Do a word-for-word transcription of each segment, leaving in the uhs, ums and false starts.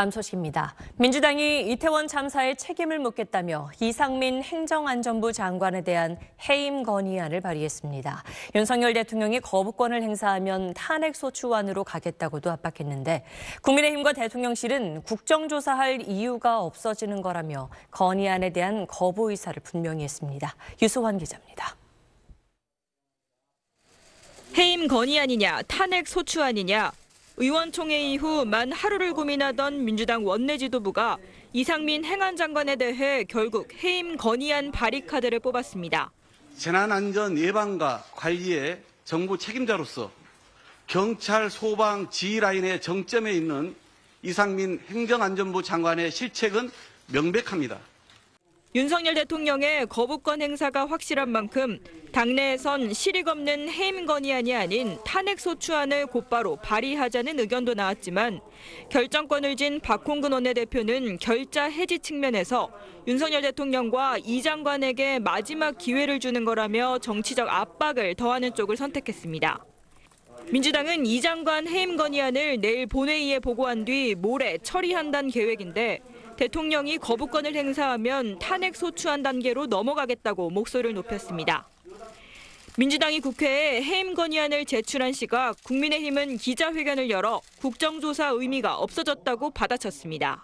다음 소식입니다. 민주당이 이태원 참사에 책임을 묻겠다며 이상민 행정안전부 장관에 대한 해임 건의안을 발의했습니다. 윤석열 대통령이 거부권을 행사하면 탄핵소추안으로 가겠다고도 압박했는데 국민의힘과 대통령실은 국정조사할 이유가 없어지는 거라며 건의안에 대한 거부 의사를 분명히 했습니다. 유수환 기자입니다. 해임 건의안이냐 탄핵소추안이냐. 의원총회 이후 만 하루를 고민하던 민주당 원내 지도부가 이상민 행안장관에 대해 결국 해임 건의안 바리카드를 뽑았습니다. 재난안전 예방과 관리의 정부 책임자로서 경찰, 소방, 지휘라인의 정점에 있는 이상민 행정안전부 장관의 실책은 명백합니다. 윤석열 대통령의 거부권 행사가 확실한 만큼 당내에선 실익 없는 해임 건의안이 아닌 탄핵소추안을 곧바로 발의하자는 의견도 나왔지만 결정권을 쥔 박홍근 원내대표는 결자 해지 측면에서 윤석열 대통령과 이 장관에게 마지막 기회를 주는 거라며 정치적 압박을 더하는 쪽을 선택했습니다. 민주당은 이 장관 해임 건의안을 내일 본회의에 보고한 뒤 모레 처리한다는 계획인데 대통령이 거부권을 행사하면 탄핵소추안 단계로 넘어가겠다고 목소리를 높였습니다. 민주당이 국회에 해임 건의안을 제출한 시각 국민의힘은 기자회견을 열어 국정조사 의미가 없어졌다고 받아쳤습니다.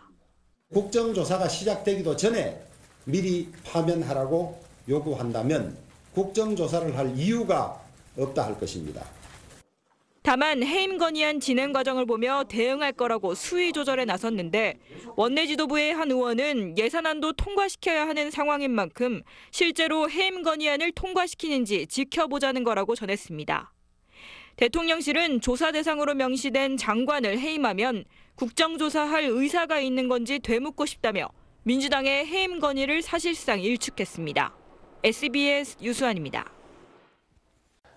국정조사가 시작되기도 전에 미리 파면하라고 요구한다면 국정조사를 할 이유가 없다 할 것입니다. 다만 해임 건의안 진행 과정을 보며 대응할 거라고 수위 조절에 나섰는데 원내 지도부의 한 의원은 예산안도 통과시켜야 하는 상황인 만큼 실제로 해임 건의안을 통과시키는지 지켜보자는 거라고 전했습니다. 대통령실은 조사 대상으로 명시된 장관을 해임하면 국정조사할 의사가 있는 건지 되묻고 싶다며 민주당의 해임 건의를 사실상 일축했습니다. 에스비에스 유수환입니다.